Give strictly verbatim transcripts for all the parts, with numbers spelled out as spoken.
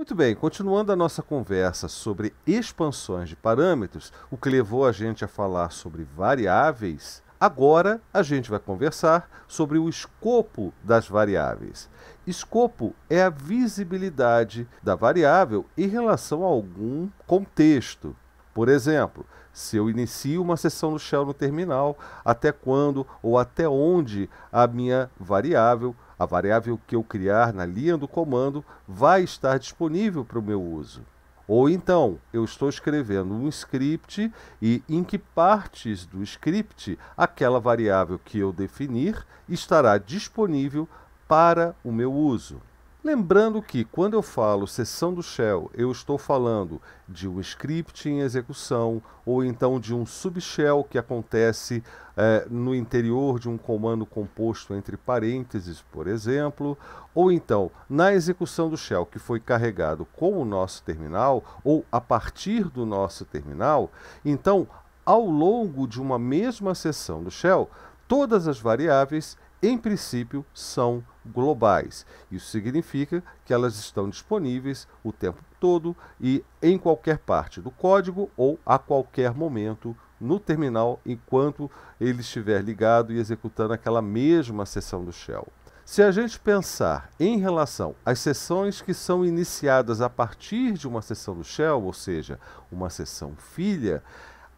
Muito bem, continuando a nossa conversa sobre expansões de parâmetros, o que levou a gente a falar sobre variáveis, agora a gente vai conversar sobre o escopo das variáveis. Escopo é a visibilidade da variável em relação a algum contexto. Por exemplo, se eu inicio uma sessão no shell no terminal, até quando ou até onde a minha variável A variável que eu criar na linha do comando vai estar disponível para o meu uso. Ou então, eu estou escrevendo um script e em que partes do script aquela variável que eu definir estará disponível para o meu uso. Lembrando que quando eu falo sessão do shell, eu estou falando de um script em execução ou então de um subshell que acontece eh, no interior de um comando composto entre parênteses, por exemplo, ou então na execução do shell que foi carregado com o nosso terminal ou a partir do nosso terminal. Então, ao longo de uma mesma sessão do shell, todas as variáveis, em princípio, são globais. Isso significa que elas estão disponíveis o tempo todo e em qualquer parte do código ou a qualquer momento no terminal enquanto ele estiver ligado e executando aquela mesma sessão do shell. Se a gente pensar em relação às sessões que são iniciadas a partir de uma sessão do shell, ou seja, uma sessão filha,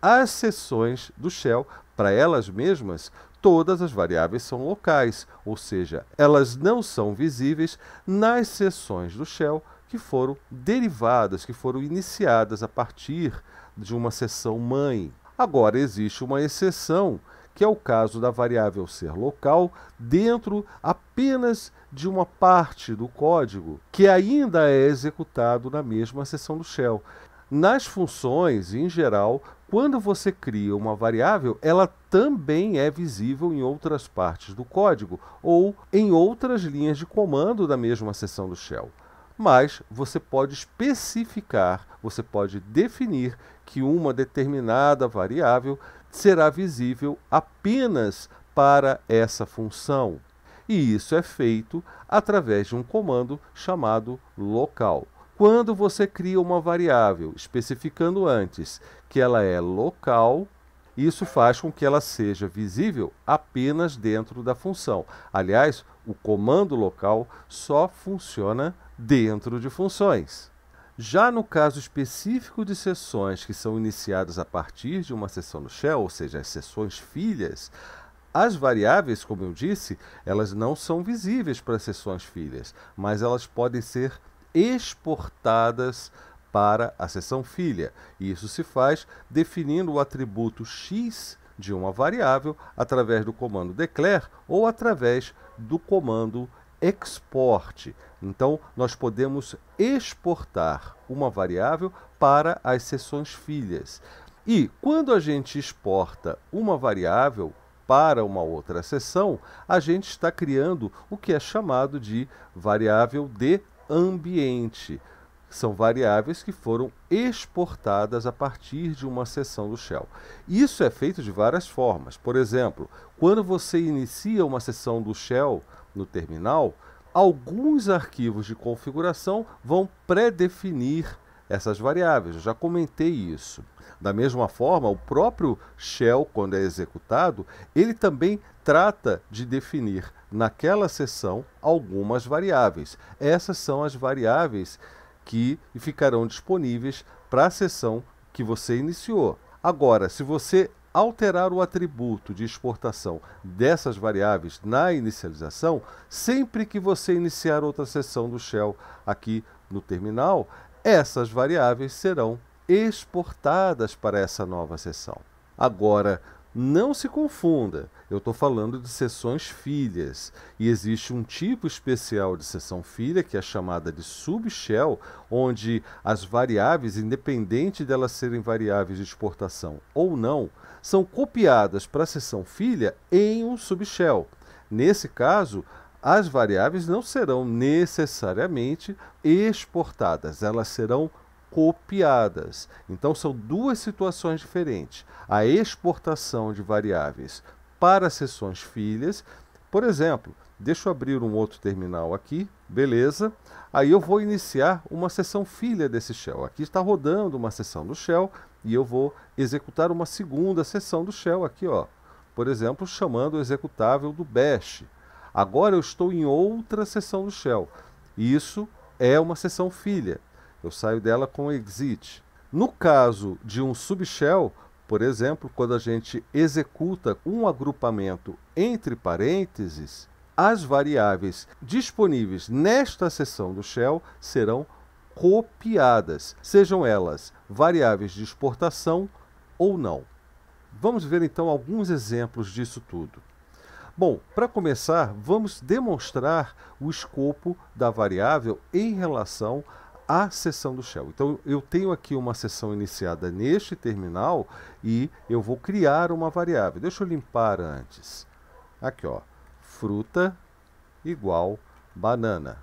as sessões do shell, para elas mesmas, todas as variáveis são locais, ou seja, elas não são visíveis nas sessões do shell que foram derivadas, que foram iniciadas a partir de uma sessão mãe. Agora, existe uma exceção, que é o caso da variável ser local dentro apenas de uma parte do código que ainda é executado na mesma sessão do shell. Nas funções, em geral, quando você cria uma variável, ela também é visível em outras partes do código ou em outras linhas de comando da mesma seção do shell. Mas você pode especificar, você pode definir que uma determinada variável será visível apenas para essa função. E isso é feito através de um comando chamado local. Quando você cria uma variável, especificando antes que ela é local, isso faz com que ela seja visível apenas dentro da função. Aliás, o comando local só funciona dentro de funções. Já no caso específico de sessões que são iniciadas a partir de uma sessão no shell, ou seja, as sessões filhas, as variáveis, como eu disse, elas não são visíveis para as sessões filhas, mas elas podem ser exportadas para a seção filha. Isso se faz definindo o atributo x de uma variável através do comando declare ou através do comando export. Então, nós podemos exportar uma variável para as seções filhas. E quando a gente exporta uma variável para uma outra seção, a gente está criando o que é chamado de variável de ambiente. São variáveis que foram exportadas a partir de uma seção do shell. Isso é feito de várias formas. Por exemplo, quando você inicia uma seção do shell no terminal, alguns arquivos de configuração vão pré-definir essas variáveis. Eu já comentei isso. Da mesma forma, o próprio shell, quando é executado, ele também trata de definir naquela seção algumas variáveis. Essas são as variáveis que ficarão disponíveis para a seção que você iniciou. Agora, se você alterar o atributo de exportação dessas variáveis na inicialização, sempre que você iniciar outra seção do shell aqui no terminal, essas variáveis serão exportadas para essa nova seção. Agora, não se confunda, eu estou falando de seções filhas e existe um tipo especial de seção filha que é chamada de subshell, onde as variáveis, independente de elas serem variáveis de exportação ou não, são copiadas para a seção filha em um subshell. Nesse caso, as variáveis não serão necessariamente exportadas, elas serão copiadas. Então, são duas situações diferentes. A exportação de variáveis para seções filhas, por exemplo, Deixa eu abrir um outro terminal aqui, beleza. Aí eu vou iniciar uma sessão filha desse shell. Aqui está rodando uma sessão do shell e eu vou executar uma segunda sessão do shell aqui, ó. Por exemplo, chamando o executável do bash. Agora eu estou em outra sessão do shell. Isso é uma sessão filha. Eu saio dela com exit. No caso de um subshell, por exemplo, quando a gente executa um agrupamento entre parênteses, as variáveis disponíveis nesta seção do shell serão copiadas, sejam elas variáveis de exportação ou não. Vamos ver então alguns exemplos disso tudo. Bom, para começar, vamos demonstrar o escopo da variável em relação à seção do shell. Então, eu tenho aqui uma seção iniciada neste terminal e eu vou criar uma variável. Deixa eu limpar antes. Aqui, ó. Fruta igual banana.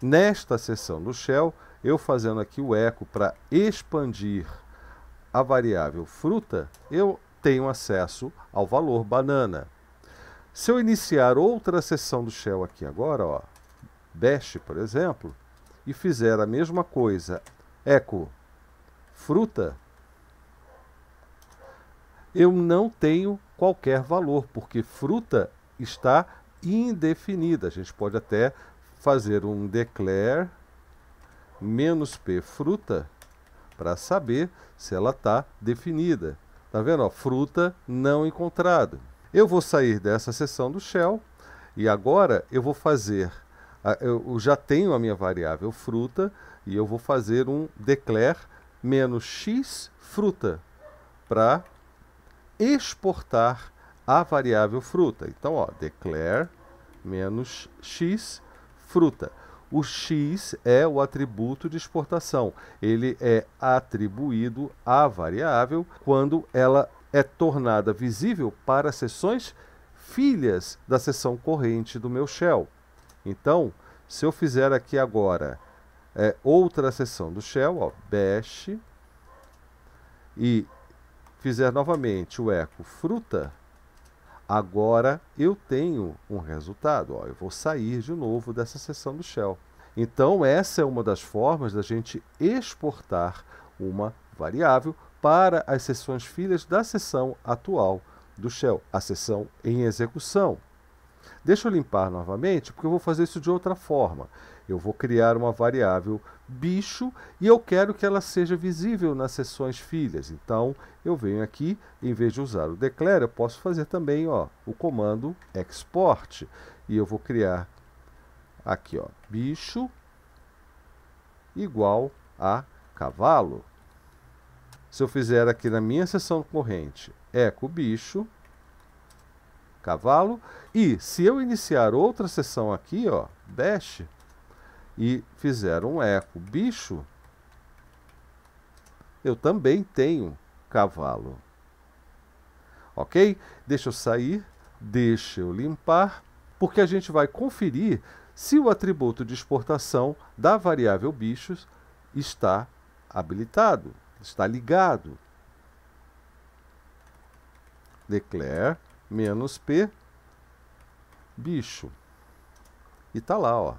Nesta seção do shell, eu fazendo aqui o eco para expandir a variável fruta, eu tenho acesso ao valor banana. Se eu iniciar outra seção do shell aqui agora, ó, bash, por exemplo, e fizer a mesma coisa, eco fruta, eu não tenho qualquer valor, porque fruta está indefinida. A gente pode até fazer um declare "-p fruta" para saber se ela está definida. Tá vendo? Ó, fruta não encontrada. Eu vou sair dessa seção do shell e agora eu vou fazer, eu já tenho a minha variável fruta e eu vou fazer um declare "-x fruta" para exportar a variável fruta. Então, ó, declare "-x fruta". O x é o atributo de exportação. Ele é atribuído à variável quando ela é tornada visível para seções filhas da seção corrente do meu shell. Então, se eu fizer aqui agora é, outra seção do shell, ó, bash, e fizer novamente o eco fruta, agora eu tenho um resultado. Ó, eu vou sair de novo dessa seção do shell. Então, essa é uma das formas da gente exportar uma variável para as seções filhas da seção atual do shell, a seção em execução. Deixa eu limpar novamente, porque eu vou fazer isso de outra forma. Eu vou criar uma variável bicho e eu quero que ela seja visível nas seções filhas. Então, eu venho aqui, em vez de usar o declare, eu posso fazer também, ó, o comando export. E eu vou criar aqui, ó, bicho igual a cavalo. Se eu fizer aqui na minha seção corrente, eco bicho, cavalo, e se eu iniciar outra seção aqui, ó, bash, e fizer um eco bicho, eu também tenho cavalo. Ok? Deixa eu sair, deixa eu limpar, porque a gente vai conferir se o atributo de exportação da variável bichos está habilitado, está ligado. Declare "-p bicho". E tá lá, ó.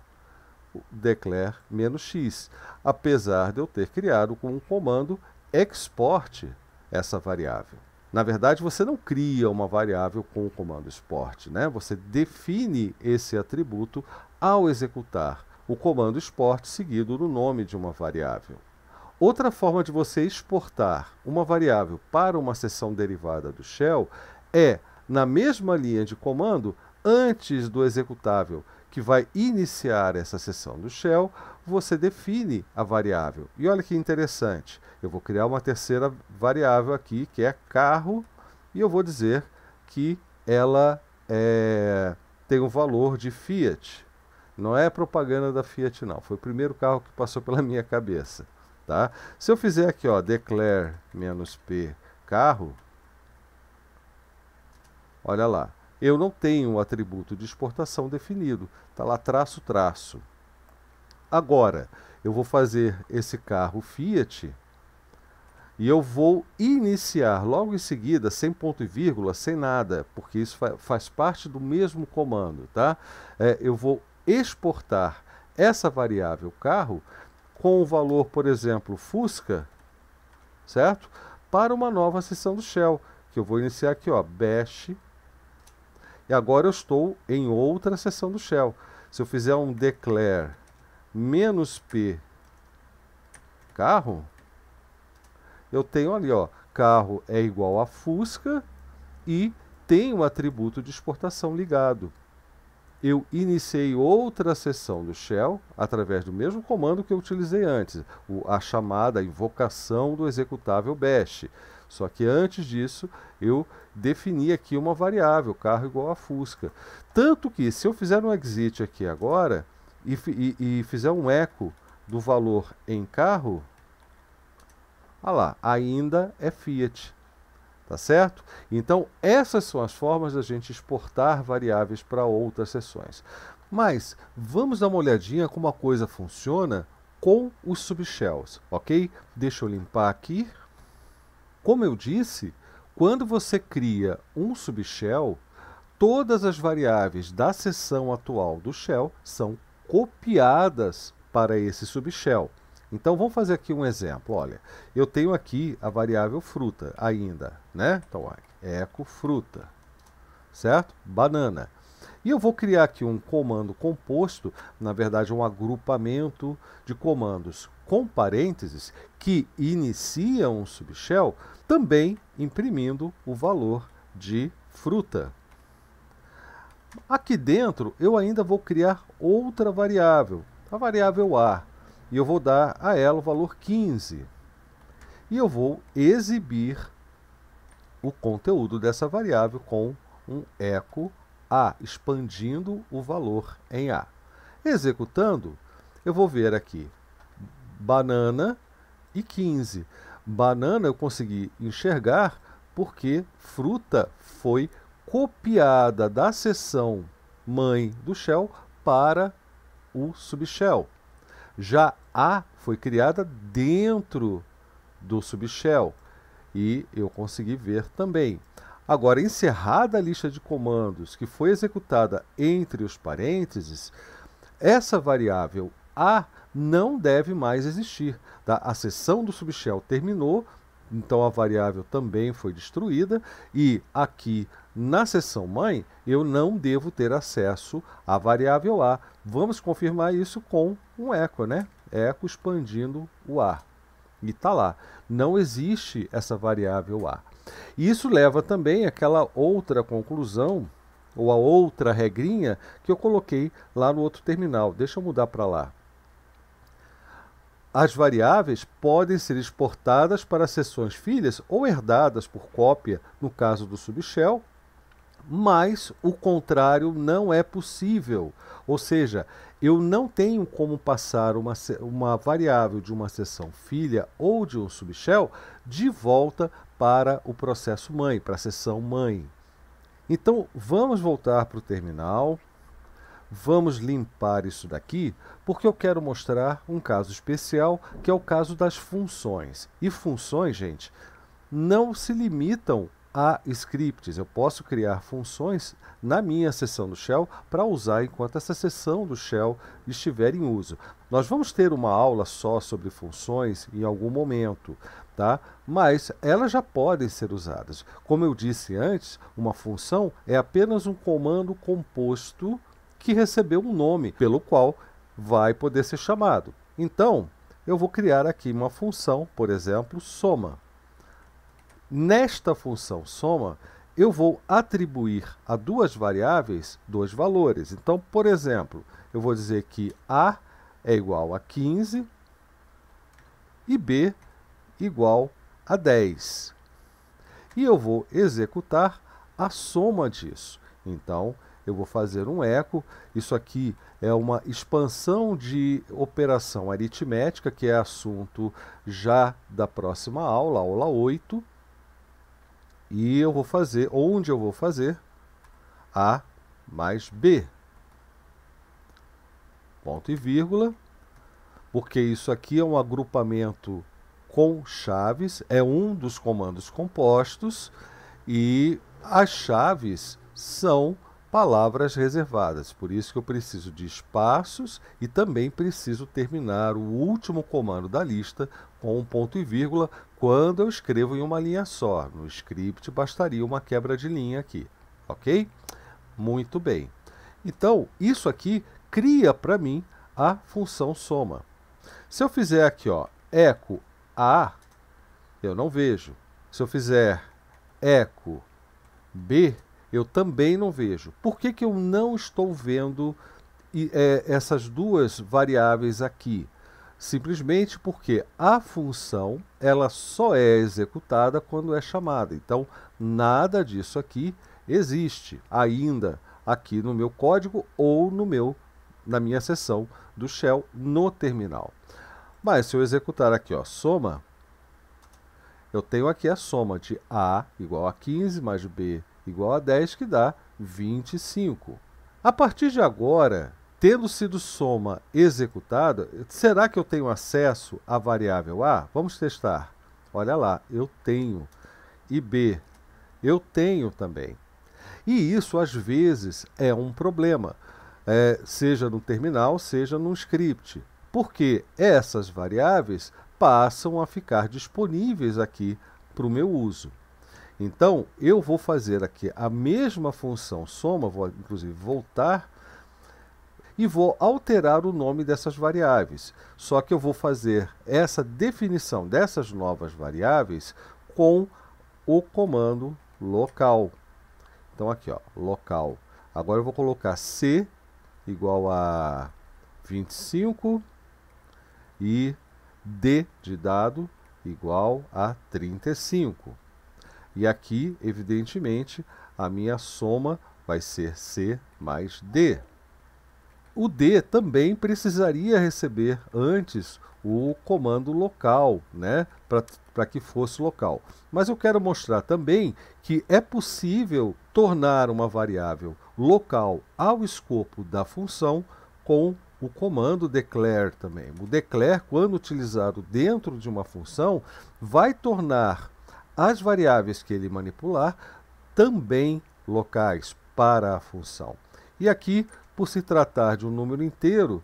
Declare "-x", apesar de eu ter criado com um comando export essa variável. Na verdade, você não cria uma variável com o comando export, né? Você define esse atributo ao executar o comando export seguido no nome de uma variável. Outra forma de você exportar uma variável para uma seção derivada do shell é, na mesma linha de comando, antes do executável que vai iniciar essa seção do shell, você define a variável. E olha que interessante, eu vou criar uma terceira variável aqui, que é carro, e eu vou dizer que ela é, tem um valor de Fiat. Não é propaganda da Fiat, não. Foi o primeiro carro que passou pela minha cabeça. Tá? Se eu fizer aqui, ó, declare "-p carro", olha lá, eu não tenho o atributo de exportação definido. Está lá traço, traço. Agora, eu vou fazer esse carro Fiat E eu vou iniciar logo em seguida, sem ponto e vírgula, sem nada, porque isso fa faz parte do mesmo comando, tá? É, eu vou exportar essa variável carro com o valor, por exemplo, Fusca, certo? Para uma nova seção do Shell, que eu vou iniciar aqui, ó, bash. E agora eu estou em outra seção do Shell. Se eu fizer um declare "-p carro", eu tenho ali, ó, carro é igual a Fusca e tem o atributo de exportação ligado. Eu iniciei outra seção do Shell através do mesmo comando que eu utilizei antes, o, a chamada invocação do executável bash. Só que antes disso, eu defini aqui uma variável, carro igual a Fusca. Tanto que, se eu fizer um exit aqui agora e, e, e fizer um eco do valor em carro, ah lá, ainda é Fiat, tá certo? Então, essas são as formas da gente exportar variáveis para outras seções. Mas vamos dar uma olhadinha como a coisa funciona com os subshells, ok? Deixa eu limpar aqui. Como eu disse, quando você cria um subshell, todas as variáveis da seção atual do shell são copiadas para esse subshell. Então, vamos fazer aqui um exemplo. Olha, eu tenho aqui a variável fruta ainda, né? Então, eco fruta, certo? Banana. E eu vou criar aqui um comando composto, na verdade, um agrupamento de comandos com parênteses que iniciam um subshell, também imprimindo o valor de fruta. Aqui dentro, eu ainda vou criar outra variável, a variável A. E eu vou dar a ela o valor quinze. E eu vou exibir o conteúdo dessa variável com um eco A, expandindo o valor em A. Executando, eu vou ver aqui banana e quinze. Banana eu consegui enxergar porque fruta foi copiada da seção mãe do shell para o subshell. Já A foi criada dentro do subshell e eu consegui ver também. Agora, encerrada a lista de comandos que foi executada entre os parênteses, essa variável A não deve mais existir, tá? A seção do subshell terminou, então a variável também foi destruída e aqui na seção mãe eu não devo ter acesso à variável A. Vamos confirmar isso com um eco, né? Eco expandindo o A. E tá lá, não existe essa variável A. E isso leva também àquela outra conclusão, ou a outra regrinha que eu coloquei lá no outro terminal. Deixa eu mudar para lá. As variáveis podem ser exportadas para seções filhas ou herdadas por cópia, no caso do subshell, mas o contrário não é possível. Ou seja, eu não tenho como passar uma, uma variável de uma seção filha ou de um subshell de volta para o processo mãe, para a seção mãe. Então, vamos voltar para o terminal. Vamos limpar isso daqui, porque eu quero mostrar um caso especial, que é o caso das funções. E funções, gente, não se limitam a scripts. Eu posso criar funções na minha seção do Shell para usar enquanto essa seção do Shell estiver em uso. Nós vamos ter uma aula só sobre funções em algum momento, tá? Mas elas já podem ser usadas. Como eu disse antes, uma função é apenas um comando composto que recebeu um nome pelo qual vai poder ser chamado. Então, eu vou criar aqui uma função, por exemplo, soma. Nesta função soma, eu vou atribuir a duas variáveis dois valores. Então, por exemplo, eu vou dizer que A é igual a quinze e B igual a dez. E eu vou executar a soma disso. Então, eu vou fazer um eco. Isso aqui é uma expansão de operação aritmética, que é assunto já da próxima aula, aula oito. E eu vou fazer, onde eu vou fazer A mais B, ponto e vírgula, porque isso aqui é um agrupamento com chaves, é um dos comandos compostos, e as chaves são palavras reservadas. Por isso que eu preciso de espaços e também preciso terminar o último comando da lista com um ponto e vírgula quando eu escrevo em uma linha só. No script bastaria uma quebra de linha aqui, ok? Muito bem. Então, isso aqui cria para mim a função soma. Se eu fizer aqui, ó, eco A, eu não vejo. Se eu fizer eco B, eu também não vejo. Por que que eu não estou vendo é, essas duas variáveis aqui? Simplesmente porque a função ela só é executada quando é chamada. Então, nada disso aqui existe ainda aqui no meu código ou no meu, na minha seção do shell no terminal. Mas se eu executar aqui, ó, soma, eu tenho aqui a soma de A igual a quinze mais B igual a dez, que dá vinte e cinco. A partir de agora, tendo sido soma executada, será que eu tenho acesso à variável A? Vamos testar. Olha lá, eu tenho. E B, eu tenho também. E isso, às vezes, é um problema. É, seja no terminal, seja no script, porque essas variáveis passam a ficar disponíveis aqui para o meu uso. Então, eu vou fazer aqui a mesma função soma, vou inclusive voltar, e vou alterar o nome dessas variáveis. Só que eu vou fazer essa definição dessas novas variáveis com o comando local. Então, aqui, ó, local. Agora eu vou colocar C igual a vinte e cinco e D de dado igual a trinta e cinco. E aqui, evidentemente, a minha soma vai ser C mais D. O D também precisaria receber antes o comando local, né, para que fosse local. Mas eu quero mostrar também que é possível tornar uma variável local ao escopo da função com o comando declare também. O declare, quando utilizado dentro de uma função, vai tornar as variáveis que ele manipular também locais para a função. E aqui, por se tratar de um número inteiro,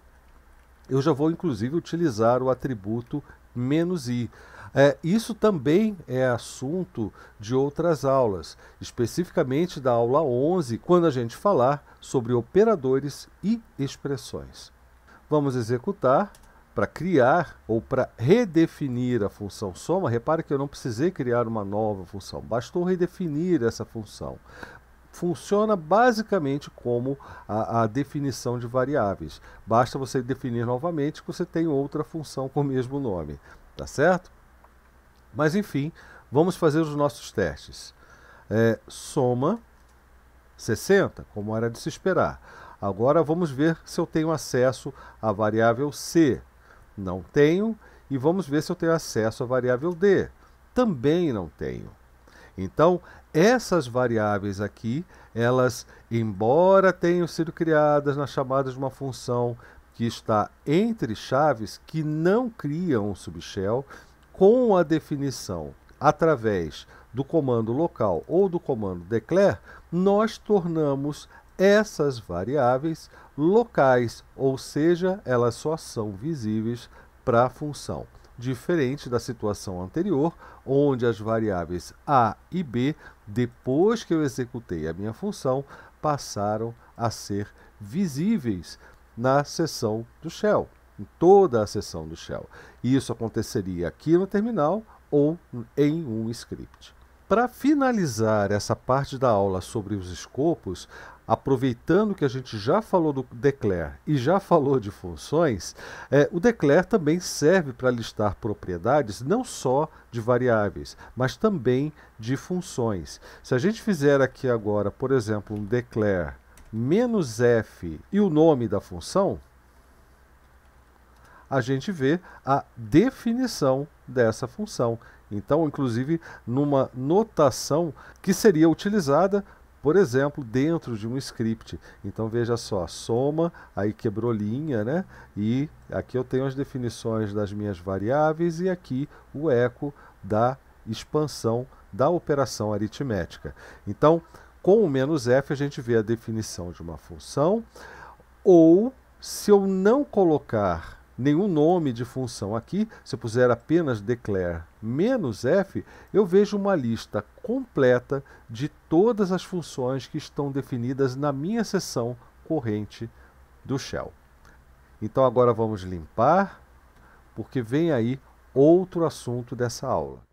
eu já vou inclusive utilizar o atributo "-i". É, isso também é assunto de outras aulas, especificamente da aula onze, quando a gente falar sobre operadores e expressões. Vamos executar para criar ou para redefinir a função soma. Repare que eu não precisei criar uma nova função, bastou redefinir essa função. Funciona basicamente como a, a definição de variáveis. Basta você definir novamente que você tem outra função com o mesmo nome, tá certo? Mas enfim, vamos fazer os nossos testes. É, soma sessenta, como era de se esperar. Agora vamos ver se eu tenho acesso à variável C. Não tenho. E vamos ver se eu tenho acesso à variável D. Também não tenho. Então, essas variáveis aqui, elas, embora tenham sido criadas na chamada de uma função que está entre chaves, que não criam um subshell, com a definição através do comando local ou do comando declare, nós tornamos essas variáveis locais, ou seja, elas só são visíveis para a função. Diferente da situação anterior, onde as variáveis A e B, depois que eu executei a minha função, passaram a ser visíveis na seção do shell, em toda a seção do shell. E isso aconteceria aqui no terminal ou em um script. Para finalizar essa parte da aula sobre os escopos, aproveitando que a gente já falou do declare e já falou de funções, é, o declare também serve para listar propriedades não só de variáveis, mas também de funções. Se a gente fizer aqui agora, por exemplo, um declare "-f" e o nome da função, a gente vê a definição dessa função. Então, inclusive, numa notação que seria utilizada por exemplo, dentro de um script. Então veja só, soma, aí quebrou linha, né? E aqui eu tenho as definições das minhas variáveis e aqui o eco da expansão da operação aritmética. Então, com o menos F a gente vê a definição de uma função, ou se eu não colocar nenhum nome de função aqui, se eu puser apenas declare menos F, eu vejo uma lista completa de todas as funções que estão definidas na minha seção corrente do Shell. Então agora vamos limpar, porque vem aí outro assunto dessa aula.